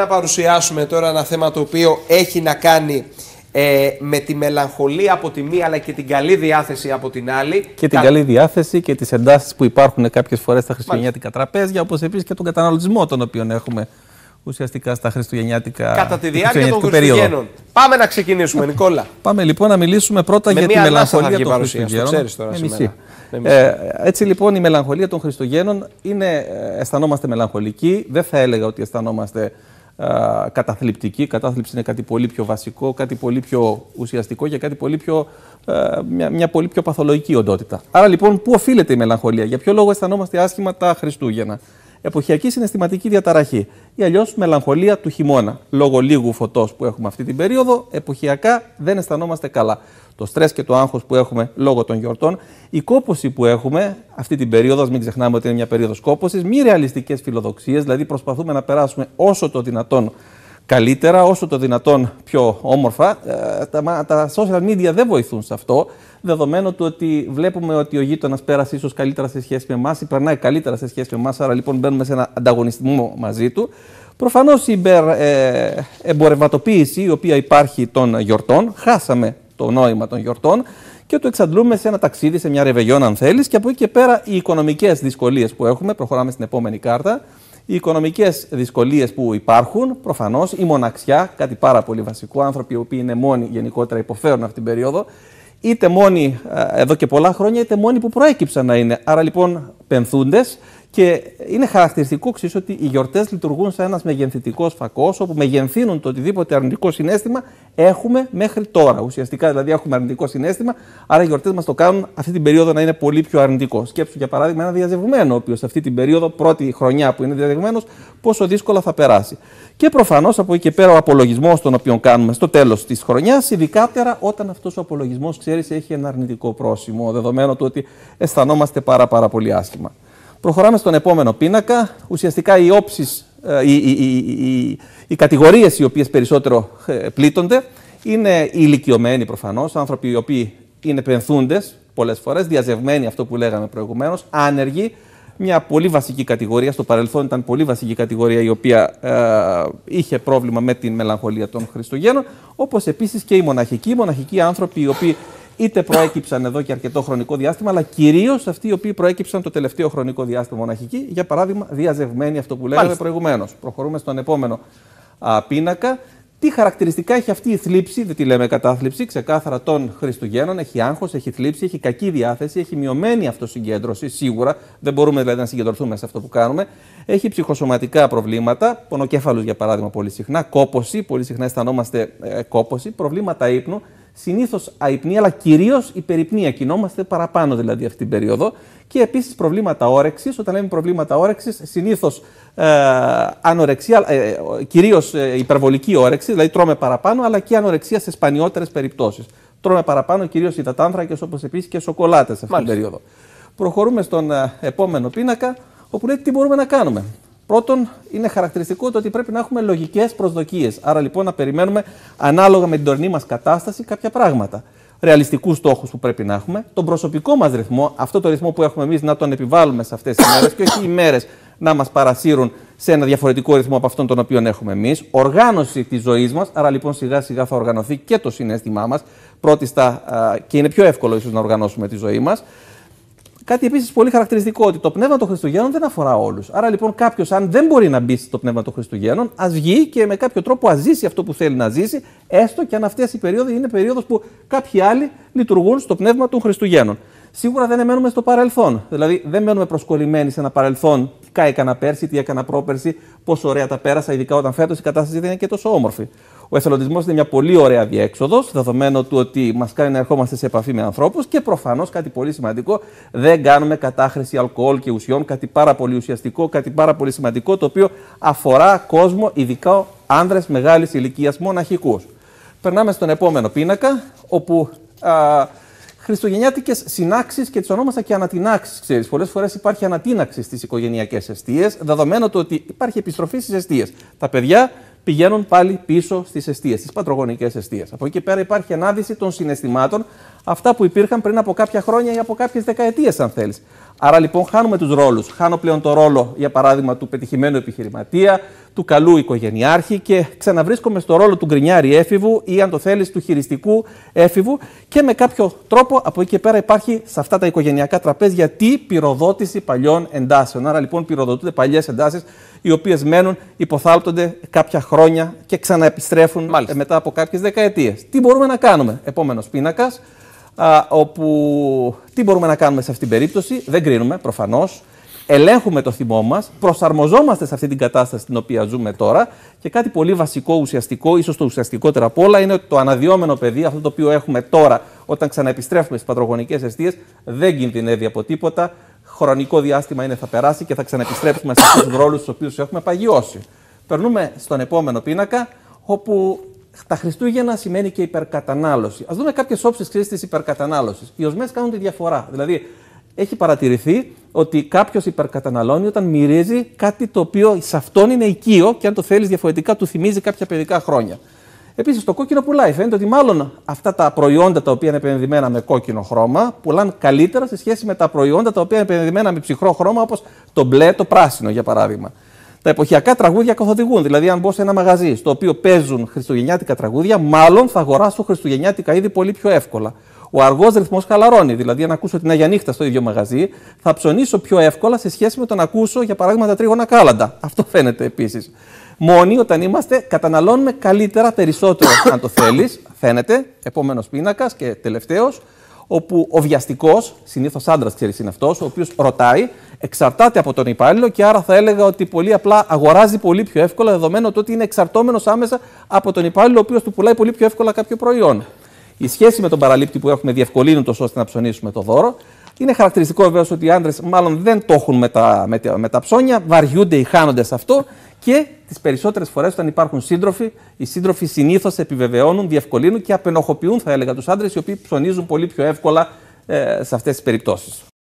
Να παρουσιάσουμε τώρα ένα θέμα το οποίο έχει να κάνει με τη μελαγχολία από τη μία αλλά και την καλή διάθεση από την άλλη. Και την καλή διάθεση και τις εντάσεις που υπάρχουν κάποιες φορές στα χριστουγεννιάτικα τραπέζια, όπως επίσης και τον καταναλωτισμό τον οποίο έχουμε ουσιαστικά στα χριστουγεννιάτικα κατά τη διάρκεια των Χριστουγέννων. Πάμε να ξεκινήσουμε, Νικόλα. Πάμε λοιπόν να μιλήσουμε πρώτα για τη μελαγχολία των Χριστουγέννων. Έτσι λοιπόν η μελαγχολία των Χριστουγέννων είναι, αισθανόμαστε μελαγχολικοί, δεν θα έλεγα ότι αισθανόμαστε καταθλιπτική. Κατάθλιψη είναι κάτι πολύ πιο βασικό, κάτι πολύ πιο ουσιαστικό και κάτι πολύ πιο, μια πολύ πιο παθολογική οντότητα. Άρα λοιπόν, πού οφείλεται η μελαγχολία, για ποιο λόγο αισθανόμαστε άσχημα τα Χριστούγεννα? Εποχιακή συναισθηματική διαταραχή ή αλλιώς μελαγχολία του χειμώνα. Λόγω λίγου φωτός που έχουμε αυτή την περίοδο, εποχιακά δεν αισθανόμαστε καλά. Το στρες και το άγχος που έχουμε λόγω των γιορτών, η κόπωση που έχουμε αυτή την περίοδο, ας μην ξεχνάμε ότι είναι μια περίοδος κόπωσης, μη ρεαλιστικές φιλοδοξίες, δηλαδή προσπαθούμε να περάσουμε όσο το δυνατόν καλύτερα, όσο το δυνατόν πιο όμορφα. Τα social media δεν βοηθούν σε αυτό, δεδομένου του ότι βλέπουμε ότι ο γείτονας πέρασε ίσως καλύτερα σε σχέση με εμάς ή περνάει καλύτερα σε σχέση με εμάς, άρα λοιπόν μπαίνουμε σε ένα ανταγωνισμό μαζί του. Προφανώς η εμπορευματοποίηση η οποία υπάρχει των γιορτών, χάσαμε το νόημα των γιορτών και το εξαντλούμε σε ένα ταξίδι, σε μια ρεβεγιόν αν θέλεις, και από εκεί και πέρα οι οικονομικές δυσκολίες που έχουμε, προχωράμε στην επόμενη κάρτα, οι οικονομικές δυσκολίες που υπάρχουν, προφανώς η μοναξιά, κάτι πάρα πολύ βασικό, άνθρωποι οι οποίοι είναι μόνοι γενικότερα υποφέρουν αυτή την περίοδο, είτε μόνοι εδώ και πολλά χρόνια, είτε μόνοι που προέκυψαν να είναι, άρα λοιπόν πενθούντες. Και είναι χαρακτηριστικό εξής ότι οι γιορτές λειτουργούν σαν ένας μεγενθητικός φακός, όπου μεγενθύνουν το οτιδήποτε αρνητικό συναίσθημα έχουμε μέχρι τώρα. Ουσιαστικά δηλαδή έχουμε αρνητικό συναίσθημα, άρα οι γιορτές μας το κάνουν αυτή την περίοδο να είναι πολύ πιο αρνητικό. Σκέψου για παράδειγμα ένα διαζευγμένο, ο οποίος αυτή την περίοδο, πρώτη χρονιά που είναι διαζευγμένος, πόσο δύσκολα θα περάσει. Και προφανώς από εκεί και πέρα ο απολογισμός τον οποίο κάνουμε στο τέλος της χρονιάς, ειδικάτερα όταν αυτός ο απολογισμός, ξέρεις, έχει ένα αρνητικό πρόσημο, δεδομένου του ότι αισθανόμαστε πάρα πολύ άσχημα. Προχωράμε στον επόμενο πίνακα. Ουσιαστικά οι όψεις, οι κατηγορίες οι οποίες περισσότερο πλήττονται είναι οι ηλικιωμένοι προφανώς, άνθρωποι οι οποίοι είναι πενθούντες πολλές φορές, διαζευμένοι, αυτό που λέγαμε προηγουμένως, άνεργοι, μια πολύ βασική κατηγορία. Στο παρελθόν ήταν πολύ βασική κατηγορία η οποία είχε πρόβλημα με την μελαγχολία των Χριστουγέννων, όπως επίσης και οι μοναχικοί. Οι μοναχικοί άνθρωποι οι οποίοι είτε προέκυψαν εδώ και αρκετό χρονικό διάστημα, αλλά κυρίως αυτοί οι οποίοι προέκυψαν το τελευταίο χρονικό διάστημα μοναχικοί, για παράδειγμα, διαζευμένοι, αυτό που λέγαμε προηγουμένως. Προχωρούμε στον επόμενο πίνακα. Τι χαρακτηριστικά έχει αυτή η θλίψη, δεν τη λέμε κατάθλιψη, ξεκάθαρα των Χριστουγέννων? Έχει άγχος, έχει θλίψη, έχει κακή διάθεση, έχει μειωμένη αυτοσυγκέντρωση, σίγουρα, δεν μπορούμε δηλαδή να συγκεντρωθούμε σε αυτό που κάνουμε. Έχει ψυχοσωματικά προβλήματα, πονοκέφαλους για παράδειγμα πολύ συχνά, κόπωση, πολύ συχνά αισθανόμαστε κόπωση, προβλήματα ύπνου. Συνήθως αϊπνία, αλλά κυρίως υπερυπνία. Κινόμαστε παραπάνω δηλαδή αυτή την περίοδο. Και επίσης προβλήματα όρεξης. Όταν λέμε προβλήματα όρεξης, συνήθως ανορεξία, κυρίως υπερβολική όρεξη, δηλαδή τρώμε παραπάνω, αλλά και ανορεξία σε σπανιότερες περιπτώσεις. Τρώμε παραπάνω κυρίως υδατάνθρακες, όπως επίσης και σοκολάτες αυτή την περίοδο. Προχωρούμε στον επόμενο πίνακα, όπου λέει τι μπορούμε να κάνουμε. Πρώτον, είναι χαρακτηριστικό το ότι πρέπει να έχουμε λογικές προσδοκίες. Άρα λοιπόν να περιμένουμε ανάλογα με την τωρινή μας κατάσταση κάποια πράγματα. Ρεαλιστικούς στόχους που πρέπει να έχουμε, τον προσωπικό μας ρυθμό, αυτό το ρυθμό που έχουμε εμείς να τον επιβάλλουμε σε αυτές τις μέρες και όχι οι μέρες να μας παρασύρουν σε ένα διαφορετικό ρυθμό από αυτόν τον οποίο έχουμε εμείς. Οργάνωση της ζωής μας, άρα λοιπόν σιγά σιγά θα οργανωθεί και το συναίσθημά μας. Πρώτιστα, και είναι πιο εύκολο ίσως να οργανώσουμε τη ζωή μας. Κάτι επίσης πολύ χαρακτηριστικό, ότι το πνεύμα των Χριστουγέννων δεν αφορά όλους. Άρα λοιπόν κάποιος, αν δεν μπορεί να μπει στο πνεύμα των Χριστουγέννων, ας βγει και με κάποιο τρόπο ας ζήσει αυτό που θέλει να ζήσει, έστω και αν αυτές οι περίοδοι είναι περίοδος που κάποιοι άλλοι λειτουργούν στο πνεύμα των Χριστουγέννων. Σίγουρα δεν μένουμε στο παρελθόν. Δηλαδή δεν μένουμε προσκολλημένοι σε ένα παρελθόν. Τι έκανα πέρσι, τι έκανα πρόπερσι, πόσο ωραία τα πέρασα, ειδικά όταν φέτος η κατάσταση δεν είναι και τόσο όμορφη. Ο εθελοντισμός είναι μια πολύ ωραία διέξοδος, δεδομένου του ότι μας κάνει να ερχόμαστε σε επαφή με ανθρώπους και προφανώς κάτι πολύ σημαντικό, δεν κάνουμε κατάχρηση αλκοόλ και ουσιών, κάτι πάρα πολύ ουσιαστικό, κάτι πάρα πολύ σημαντικό, το οποίο αφορά κόσμο, ειδικά άνδρες μεγάλης ηλικίας, μοναχικούς. Περνάμε στον επόμενο πίνακα, όπου χριστουγεννιάτικες συνάξεις, και τις ονόμασα και ανατινάξεις, ξέρεις. Πολλές φορές υπάρχει ανατίναξη στις οικογενειακές εστίες, δεδομένου το ότι υπάρχει επιστροφή στις εστίες. Τα παιδιά πηγαίνουν πάλι πίσω στις εστίες, στις πατρογονικές εστίες. Από εκεί πέρα υπάρχει ανάδυση των συναισθημάτων, αυτά που υπήρχαν πριν από κάποια χρόνια ή από κάποιες δεκαετίες, αν θέλεις. Άρα λοιπόν χάνουμε τους ρόλους. Χάνω πλέον το ρόλο, για παράδειγμα, του πετυχημένου επιχειρηματία, του καλού οικογενειάρχη και ξαναβρίσκομαι στο ρόλο του γκρινιάρη έφηβου ή, αν το θέλεις, του χειριστικού έφηβου. Και με κάποιο τρόπο από εκεί και πέρα υπάρχει σε αυτά τα οικογενειακά τραπέζια τη πυροδότηση παλιών εντάσεων. Άρα λοιπόν πυροδοτούνται παλιές εντάσεις, οι οποίες μένουν, υποθάλπτονται κάποια χρόνια και ξαναεπιστρέφουν μετά από κάποιες δεκαετίες. Τι μπορούμε να κάνουμε, επόμενος πίνακας. Όπου τι μπορούμε να κάνουμε σε αυτήν την περίπτωση, δεν κρίνουμε προφανώς, ελέγχουμε το θυμό μας, προσαρμοζόμαστε σε αυτή την κατάσταση στην οποία ζούμε τώρα και κάτι πολύ βασικό, ουσιαστικό, ίσως το ουσιαστικότερο απ' όλα, είναι ότι το αναδυόμενο παιδί, αυτό το οποίο έχουμε τώρα όταν ξαναεπιστρέφουμε στις πατρογονικές αιστείες, δεν κινδυνεύει από τίποτα. Χρονικό διάστημα θα περάσει και θα ξαναεπιστρέψουμε σε αυτούς τους ρόλους στους οποίους έχουμε παγιώσει. Περνούμε στον επόμενο πίνακα, όπου τα Χριστούγεννα σημαίνει και υπερκατανάλωση. Ας δούμε κάποιες όψεις της υπερκατανάλωσης. Οι οσμές κάνουν τη διαφορά. Δηλαδή, έχει παρατηρηθεί ότι κάποιος υπερκαταναλώνει όταν μυρίζει κάτι το οποίο σε αυτόν είναι οικείο και αν το θέλεις διαφορετικά του θυμίζει κάποια παιδικά χρόνια. Επίσης, το κόκκινο πουλάει. Φαίνεται ότι μάλλον αυτά τα προϊόντα τα οποία είναι επενδυμένα με κόκκινο χρώμα πουλάνε καλύτερα σε σχέση με τα προϊόντα τα οποία είναι επενδυμένα με ψυχρό χρώμα, όπως το μπλε, το πράσινο για παράδειγμα. Τα εποχιακά τραγούδια καθοδηγούν. Δηλαδή, αν μπω σε ένα μαγαζί στο οποίο παίζουν χριστουγεννιάτικα τραγούδια, μάλλον θα αγοράσω χριστουγεννιάτικα είδη πολύ πιο εύκολα. Ο αργός ρυθμός χαλαρώνει. Δηλαδή, αν ακούσω την Αγία Νύχτα στο ίδιο μαγαζί, θα ψωνίσω πιο εύκολα σε σχέση με το να ακούσω, για παράδειγμα, τα Τρίγωνα Κάλαντα. Αυτό φαίνεται επίσης. Μόνοι, όταν είμαστε, καταναλώνουμε καλύτερα, περισσότερο, αν το θέλεις. Φαίνεται. Επόμενος πίνακας και τελευταίος, όπου ο βιαστικός, συνήθως άντρας ξέρεις είναι αυτός, ο οποίος ρωτάει, εξαρτάται από τον υπάλληλο και άρα θα έλεγα ότι πολύ απλά αγοράζει πολύ πιο εύκολα, δεδομένου ότι είναι εξαρτώμενος άμεσα από τον υπάλληλο, ο οποίος του πουλάει πολύ πιο εύκολα κάποιο προϊόν. Η σχέση με τον παραλήπτη που έχουμε διευκολύνει τόσο ώστε να ψωνίσουμε το δώρο. Είναι χαρακτηριστικό βέβαια ότι οι άντρες μάλλον δεν το έχουν με τα ψώνια, βαριούνται ή χάνονται σε αυτό και τις περισσότερες φορές όταν υπάρχουν σύντροφοι, οι σύντροφοι συνήθως επιβεβαιώνουν, διευκολύνουν και απενοχοποιούν, θα έλεγα, τους άντρες οι οποίοι ψωνίζουν πολύ πιο εύκολα σε αυτές τις περιπτώσεις.